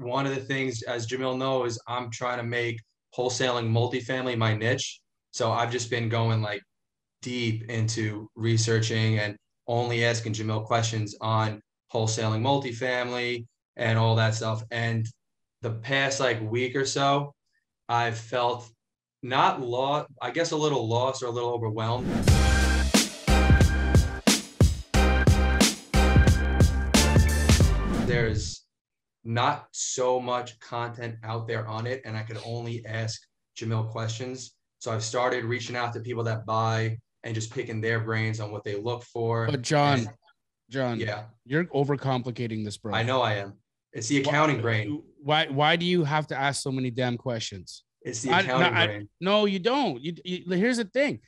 one of the things, as Jamil knows, I'm trying to make wholesaling multifamily my niche. So I've just been going like deep into researching and only asking Jamil questions on wholesaling multifamily and all that stuff. And the past like week or so, I've felt not lost, I guess a little lost or a little overwhelmed. There's not so much content out there on it, and I could only ask Jamil questions. So I've started reaching out to people that buy and just picking their brains on what they look for. But John, yeah, you're overcomplicating this, bro. I know I am. It's the accounting brain. Why do you have to ask so many damn questions? It's the accounting brain. No, you don't. Here's the thing.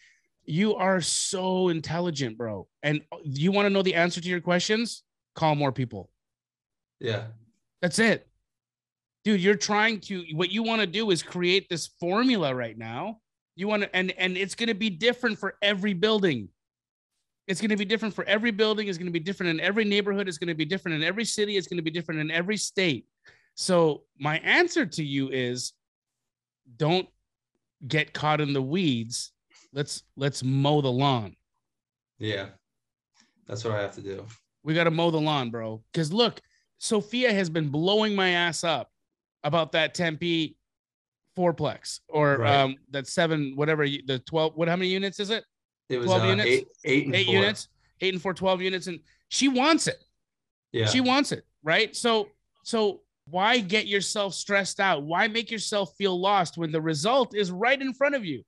You are so intelligent, bro. And you want to know the answer to your questions? Call more people. Yeah. That's it. Dude, you're trying to, what you want to do is create this formula right now. You want to, and it's going to be different for every building. It's going to be different for every building. It's going to be different in every neighborhood. It's going to be different in every city. It's going to be different in every state. So my answer to you is, don't get caught in the weeds. Let's mow the lawn. Yeah, that's what I have to do. We got to mow the lawn, bro. Because look, Sophia has been blowing my ass up about that Tempe fourplex or right. That seven, whatever, the 12, how many units is it? It was 12 units, eight and four. Units, 8 and 4, 12 units. And she wants it. Yeah, she wants it. Right. So why get yourself stressed out? Why make yourself feel lost when the result is right in front of you?